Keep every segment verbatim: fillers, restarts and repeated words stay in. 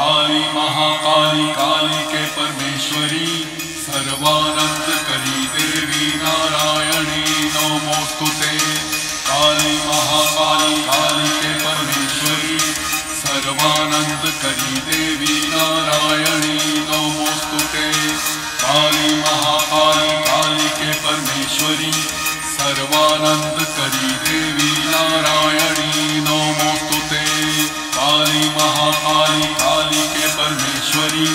काली महाकाली काली के परमेश्वरी सर्वानंद करी देवी नारायणी नमोस्तुते। काली महाकाली काली के परमेश्वरी सर्वानंद करी देवी नारायणी नमोस्तुते। काली महाकाली काली के परमेश्वरी सर्वानंद करी देवी नारायणी नमोस्तुते। काली महाकाली काली के परमेश्वरी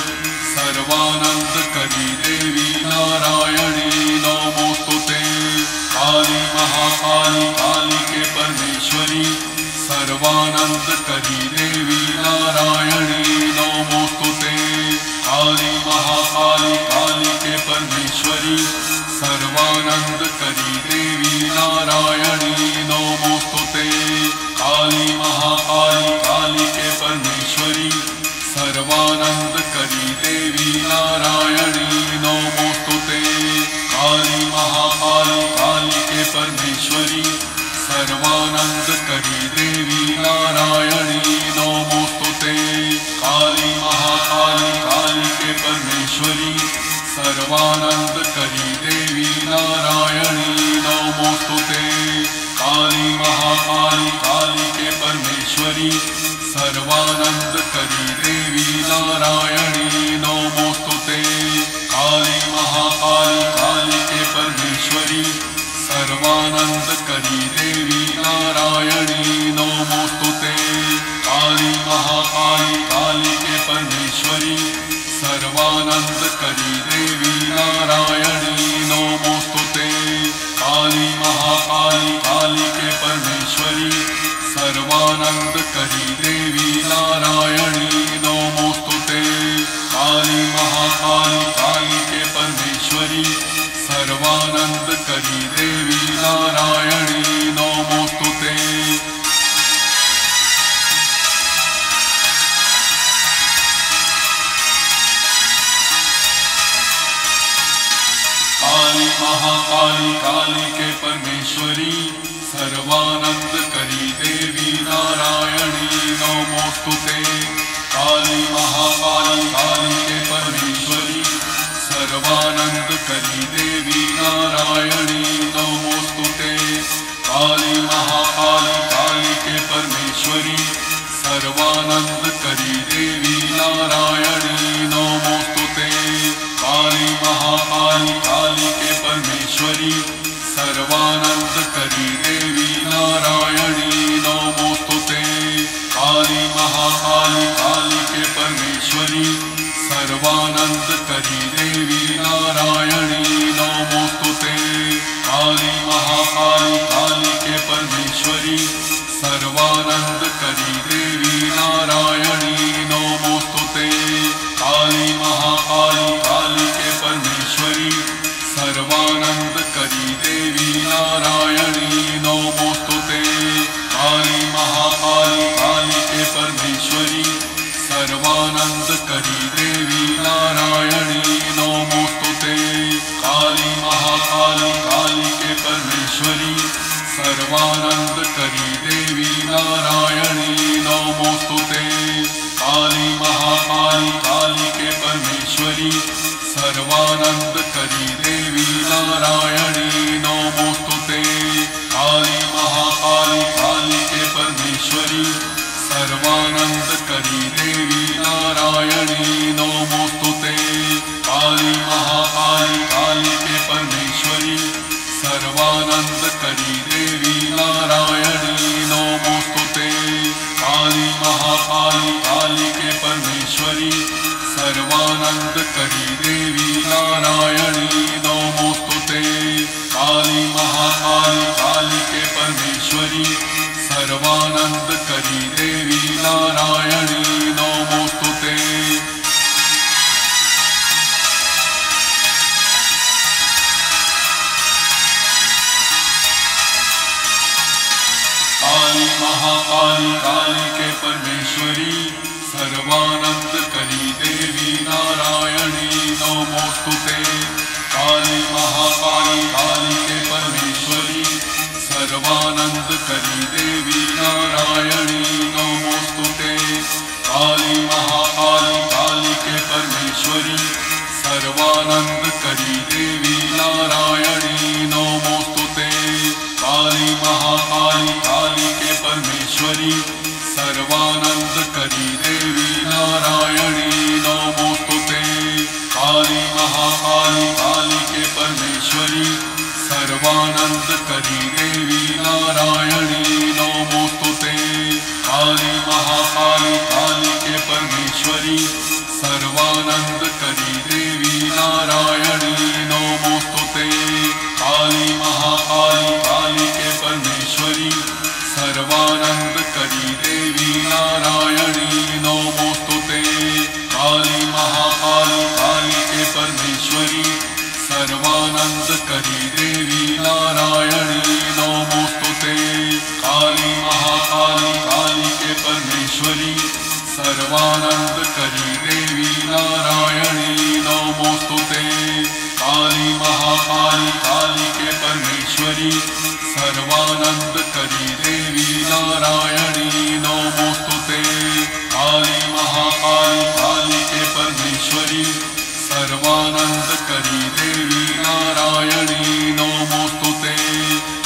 सर्वानंद करी देवी नारायणी नमोस्तुते। काली महाकाली काली के परमेश्वरी सर्वानंद करी देवी नारायणी नमोस्तुते। काली महाकाली काली के परमेश्वरी सर्वानंद करी देवी नारायणी नमोस्तुते। काली महाकाली काली के परमेश्वरी सर्वानंद करी देवी नारायणी नमोस्तुते। काली महाकाली काली के परमेश्वरी सर्वानंद करी देवी नारायणी नमोस्तुते। काली महाकाली काली के परमेश्वरी सर्वानंद करी देवी नारायणी नमोस्तुते। काली महाकाली काली के परमेश्वरी सर्वानंद करी देवी नारायणी नमोस्तुते। काली महाकाली काली के परमेश्वरी सर्वानंद करी देवी नारायणी नमोस्तुते। काली महाकाली काली के परमेश्वरी सर्वानंद करी देवी नारायणी नमोस्तुते। काली महाकाली काली के परमेश्वरी सर्वानंद करी देवी नारायणी नमोस्तुते। काली महाकाली काली के परमेश्वरी सर्वानंद करी देवी नारायणी नमोस्तुते। काली महाकाली काली के परमेश्वरी सर्वानंद करी देवी नारायणी नमोस्तुते। काली महाकाली काली के परमेश्वरी सर्वानंद करी देवी नारायणी नमोस्तुते। काली महाकाली काली के परमेश्वरी सर्वानंद करी देवी नारायणी नमोस्तुते। काली महाकाली काली के परमेश्वरी सर्वानंद करी देवी नारायणी नमोस्तुते। काली महाकाली काली के परमेश्वरी सर्वानंद करी देवी नारायणी नमोस्तुते। काली महाकाली काली के परमेश्वरी सर्वानंद करी देवी नारायणी नमोस्तुते। काली महाकाली काली के परमेश्वरी सर्वानंद करी देवी नारायणी नमोस्तुते। काली महाकाली काली के परमेश्वरी सर्वानंद करी देवी नारायणी नमोस्तुते। काली महाकाली काली के परमेश्वरी सर्वानंद करी देवी नारायणी नमोस्तुते। काली महाकाली काली के परमेश्वरी सर्वानंद करी देवी नारायणी नमोस्तुते। काली महाकाली काली के परमेश्वरी सर्वानंद करी देवी नारायणी नमोस्तुते। काली महाकाली काली के परमेश्वरी सर्वानंद करी देवी नारायणी नमोस्तुते। काली महाकाली काली के परमेश्वरी सर्वानंद करी देवी नारायणी नमोस्तुते। काली महाकाली काली के परमेश्वरी सर्वानंद करी देवी नारायणी नमोस्तुते। काली महाकाली काली के परमेश्वरी सर्वानंद करी देवी नारायणी नमोस्तुते। काली महाकाली काली के परमेश्वरी सर्वानंद करी देवी नारायणी नमोस्तुते। काली महाकाली आनंद करी देवी नारायणी नमोस्तुते। काली महाकाली काली के परमेश्वरी सर्वानंद करी देवी नारायणी नमोस्तुते। काली महाकाली काली के परमेश्वरी सर्वानंद करी देवी नारायणी नमोस्तुते। काली महाकाली काली के परमेश्वरी सर्वानंद करी देवी नारायणी नमोस्तुते। काली महाकाली काली के परमेश्वरी सर्वानंद करी देवी नारायणी नमोस्तुते। काली महाकाली काली के परमेश्वरी सर्वानंद करी देवी नारायणी नमोस्तुते। काली महाकाली काली के परमेश्वरी सर्वानंद करी देवी नारायणी नमोस्तुते। काली महाकाली काली के परमेश्वरी सर्वानंद करी देवी नारायणी नमोस्तुते।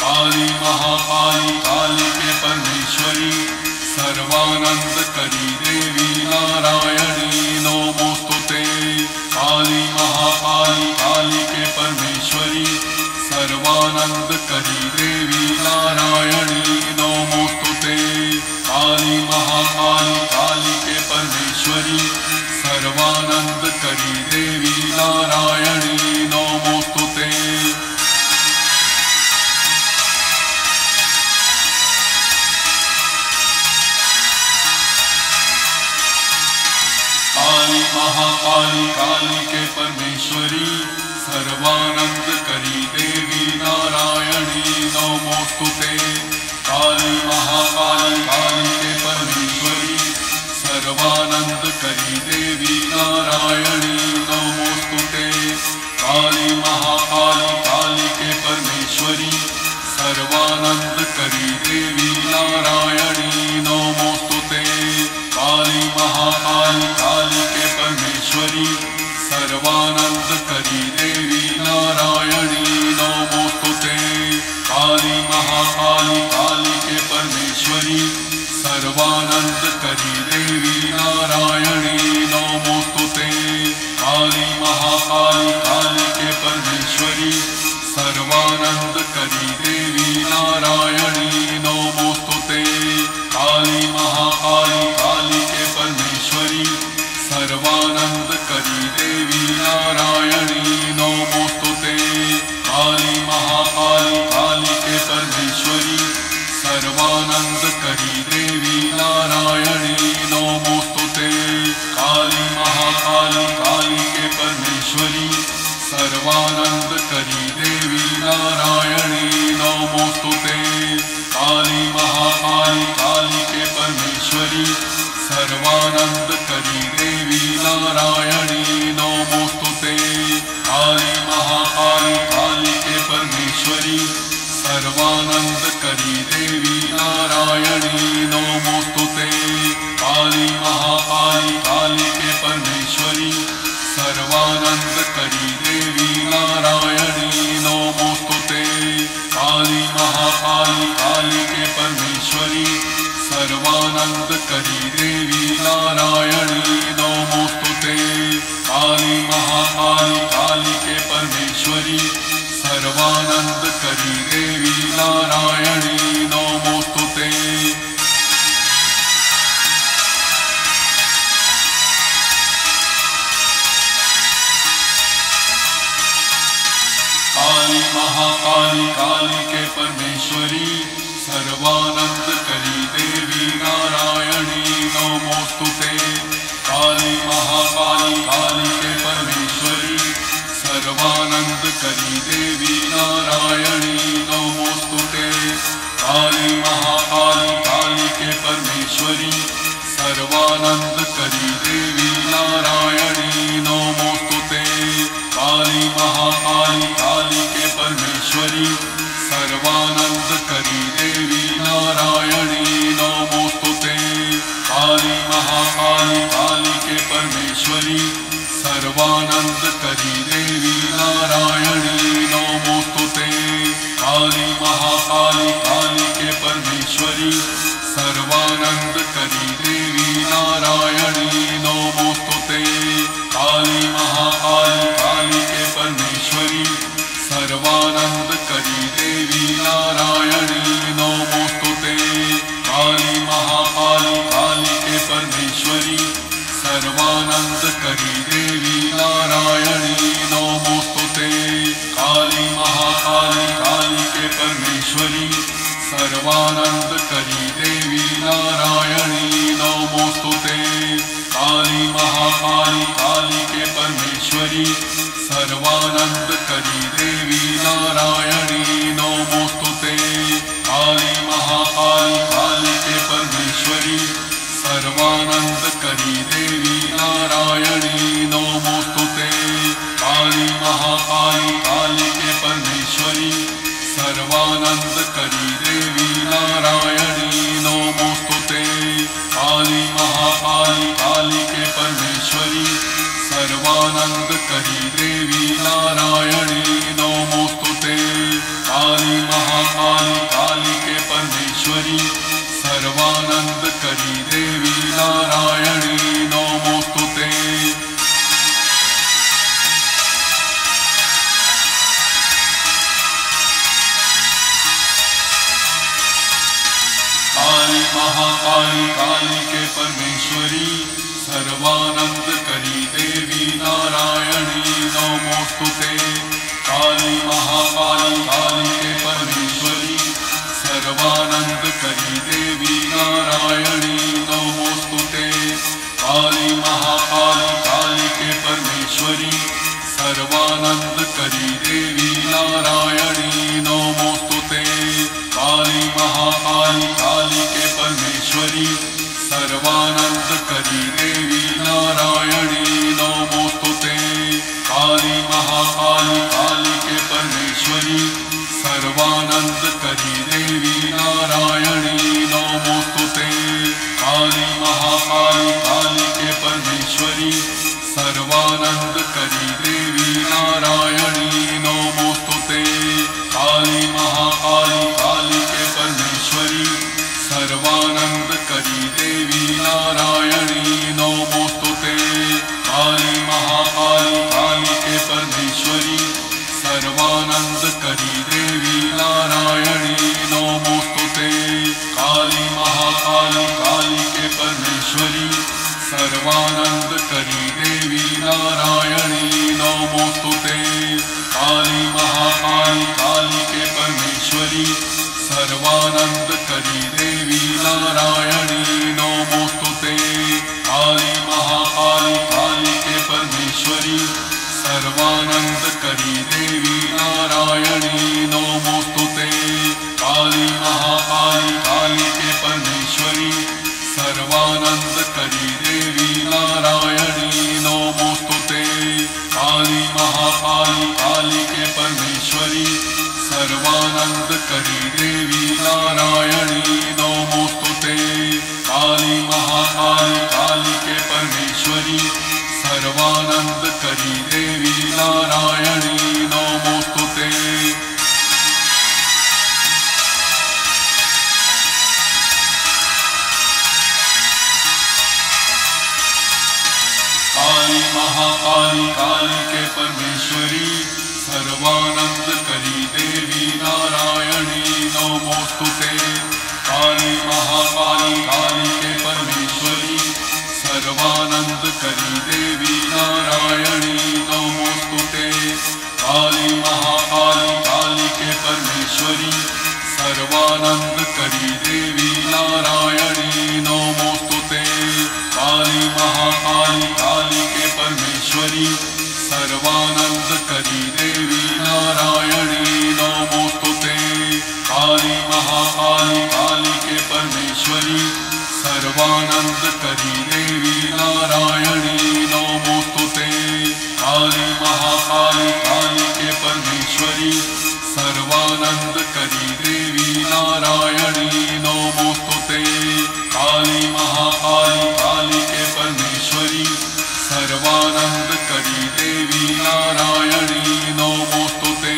काली महाकाली काली के परमेश्वरी सर्वानंद करी देवी नारायणी नमोस्तुते। काली महाकाली काली के परमेश्वरी सर्वानंद करी देवी नारायणी नमोस्तुते। काली महाकाली काली के परमेश्वरी सर्वानंद करी देवी नारायणी नमोस्तुते। काली महाकाली काली के परमेश्वरी सर्वानंद करी देवी नारायणी नमोस्तुते। काली महाकाली काली के परमेश्वरी सर्वानंद करी देवी नारायणी नमोस्तुते। काली महाकाली काली के परमेश्वरी सर्वानंद करी देवी नारायणी नमोस्तुते। काली महाकाली काली के परमेश्वरी सर्वानंद करी देवी नारायणी नमोस्तुते। काली महाकाली काली के परमेश्वरी सर्वानंद करी देवी नारायणी नमोस्तुते। काली महाकाली काली के परमेश्वरी सर्वानंद करी देवी नारायणी नमोस्तुते। काली महाकाली काली के परमेश्वरी सर्वानंद करी देवी नारायणी नमोस्तुते। काली महाकाली काली के परमेश्वरी सर्वानंद करी देवी नारायणी नमोस्तुते। काली महाकाली काली के परमेश्वरी सर्वानंद करी देवी नारायणी नमोस्तुते। काली महाकाली काली के परमेश्वरी सर्वानंद करी देवी नारायणी नमोस्तुते। काली महाकाली काली के परमेश्वरी सर्वानंद करी देवी नारायणी नमोस्तुते। काली महाकाली काली के परमेश्वरी सर्वानंद करी देवी नारायणी नमोस्तुते। काली महाकाली काली के परमेश्वरी सर्वानंद करी देवी नारायणी नमोस्तुते। काली महाकाली काली के परमेश्वरी सर्वानंद करी देवी नारायणी नमोस्तुते। काली महाकाली काली के परमेश्वरी सर्वानंद करी देवी नारायणी नमोस्तुते। काली महाकाली काली के परमेश्वरी सर्वानंद करी देवी नारायणी नमोस्तुते। काली महाकाली काली के परमेश्वरी सर्वानंद करी देवी नारायणी नमोस्तुते। काली महाकाली काली के परमेश्वरी सर्वानंद करी देवी नारायणी नमोस्तुते। काली महाकाली काली के परमेश्वरी सर्वानंद करी देवी नारायणी नमोस्तुते। काली महाकाली काली के परमेश्वरी सर्वानंद करी देवी नारायणी नमोस्तुते। काली महाकाली काली के परमेश्वरी सर्वानंद करी देवी नारायणी नमोस्तुते। काली महाकाली काली के परमेश्वरी सर्वानंद करी देवी नारायणी नमोस्तुते। काली महाकाली काली के परमेश्वरी सर्वानंद करी देवी नारायणी नमोस्तुते। काली महाकाली काली के परमेश्वरी सर्वानंद करी देवी नारायणी नमोस्तुते। काली महाकाली काली के परमेश्वरी सर्वानंद करी देवी नारायणी नमोस्तुते। काली महाकाली काली के परमेश्वरी सर्वानंद करी देवी नारायणी नमोस्तुते। काली महाकाली काली के परमेश्वरी सर्वानंद करी देवी नारायणी नमोस्तुते। काली महाकाली काली के परमेश्वरी सर्वानंद करी देवी नारायणी नमोस्तुते। काली महाकाली काली के परमेश्वरी सर्वानंद करी देवी नारायणी नमोस्तुते। काली महाकाली काली के परमेश्वरी सर्वानंद करी देवी नारायणी नमोस्तुते। काली महाकाली काली के परमेश्वरी सर्वानंद करी देवी नारायणी नमोस्तुते। काली महाकाली काली के परमेश्वरी सर्वानंद करी देवी नारायणी नमोस्तुते। काली महाकाली काली के परमेश्वरी सर्वानंद करी देवी नारायणी नमोस्तुते। काली महाकाली काली के परमेश्वरी सर्वानंद करी देवी नारायणी नमोस्तुते। काली महाकाली काली के परमेश्वरी सर्वानंद करी देवी नारायणी नमोस्तुते। काली महाकाली काली के परमेश्वरी सर्वानंद करी देवी नारायणी नमोस्तुते। काली महाकाली काली के परमेश्वरी सर्वानंद करी देवी नारायणी नमोस्तुते। काली महाकाली काली के परमेश्वरी सर्वानंद करी देवी नारायणी नमोस्तुते। काली महाकाली काली के परमेश्वरी सर्वानंद करी देवी नारायणी नमोस्तुते। काली महाकाली काली के परमेश्वरी सर्वानंद करी देवी नारायणी नमोस्तुते। काली महाकाली काली के परमेश्वरी सर्वानंद करी देवी नारायणी नमोस्तुते। काली महाकाली काली के परमेश्वरी सर्वानंद करी देवी नारायणी नमोस्तुते। काली महाकाली काली के परमेश्वरी सर्वानंद करी देवी नारायणी नमोस्तुते। काली महाकाली काली के परमेश्वरी सर्वानंद करी देवी नारायणी नमोस्तुते। काली महाकाली काली के परमेश्वरी सर्वानंद करी देवी नारायणी नमोस्तुते। काली महाकाली काली के परमेश्वरी सर्वानंद करी देवी नारायणी नमोस्तुते। काली महाकाली काली के परमेश्वरी सर्वानंद करी देवी नारायणी नमोस्तुते। काली महाकाली काली के परमेश्वरी सर्वानंद करी देवी नारायणी नमोस्तुते। काली महाकाली काली के परमेश्वरी सर्वानंद करी देवी नारायणी नमोस्तुते। काली महाकाली काली के परमेश्वरी सर्वानंद सर्वानंद करी देवी नारायणी नमोस्तुते।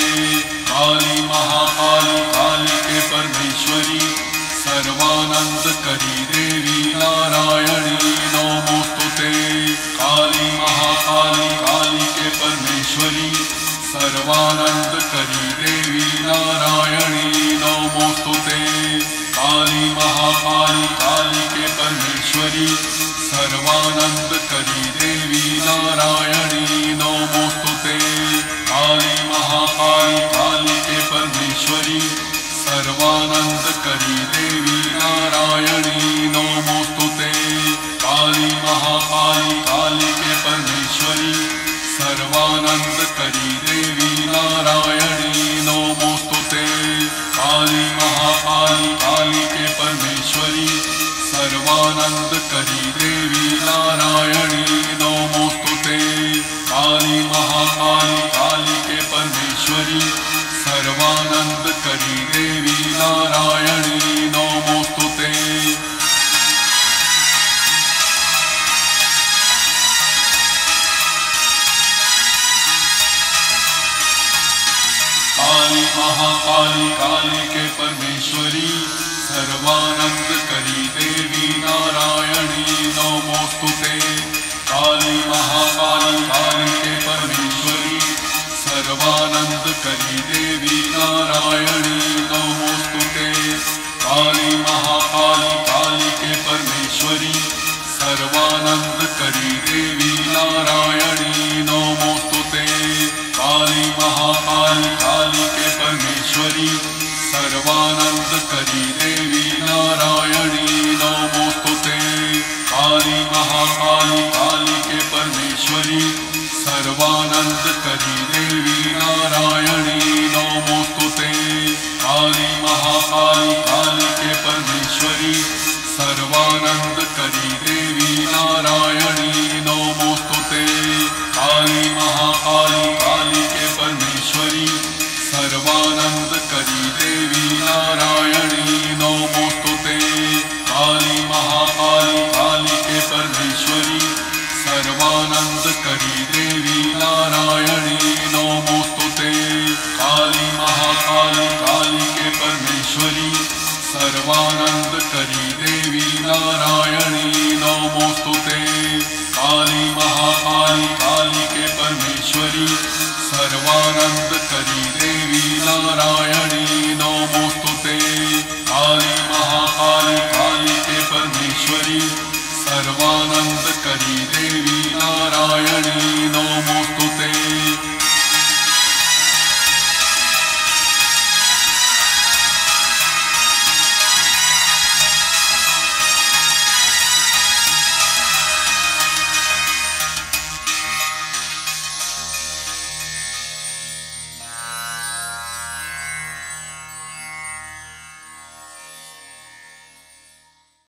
काली महाकाली कालिके परमेश्वरी सर्वानंद करी देवी नारायणी नमोस्तुते। काली महाकाली कालिके परमेश्वरी सर्वानंद करी देवी नारायणी नमोस्तुते। काली महाकाली कालिके परमेश्वरी सर्वानंद करी देवी नारायणी नमोस्तुते। काली महाकाली कालिके परमेश्वरी सर्वानंद करी देवी नारायणी नमोस्तुते। काली महाकाली कालिके परमेश्वरी सर्वानंद करी देवी नारायणी नमोस्तुते। काली महाकाली कालिके परमेश्वरी सर्वानंद करी देवी नारायणी नमोस्तुते। काली महाकाली कालिके परमेश्वरी सर्वानंद करी देवी नारायणी नमोस्तुते। काली महाकाली कालिके परमेश्वरी सर्वानंद करी देवी नारायणी नमोस्तुते। काली महाकाली कालिके परमेश्वरी सर्वानंद करी देवी नारायणी नमोस्तुते। काली महाकाली कालिके परमेश्वरी सर्वानंद करी देवी नारायणी नमोस्तुते। काली महाकाली कालिके परमेश्वरी सर्वानंद करी देवी नारायणी नमोस्तुते। काली महाकाली कालिके परमेश्वरी सर्वानंद करी देवी नारायणी नमोस्तुते। काली महाकाली कालिके परमेश्वरी सर्वानंद करी देवी नारायणी नमोस्तुते। काली महाकाली कालिके परमेश्वरी सर्वानंद करी देवी नारायणी नमोस्तुते। काली महाकाली कालिके परमेश्वरी सर्वानंद करी देवी नारायणी नमोस्तुते। काली महाकाली कालिके परमेश्वरी सर्वानंद करी देवी नारायणी नमोस्तुते। काली महाकाली कालिके परमेश्वरी सर्वानंद करी देवी नारायणी नमोस्तुते। काली महाकाली कालिके परमेश्वरी सर्वानंद करी देवी नारायणी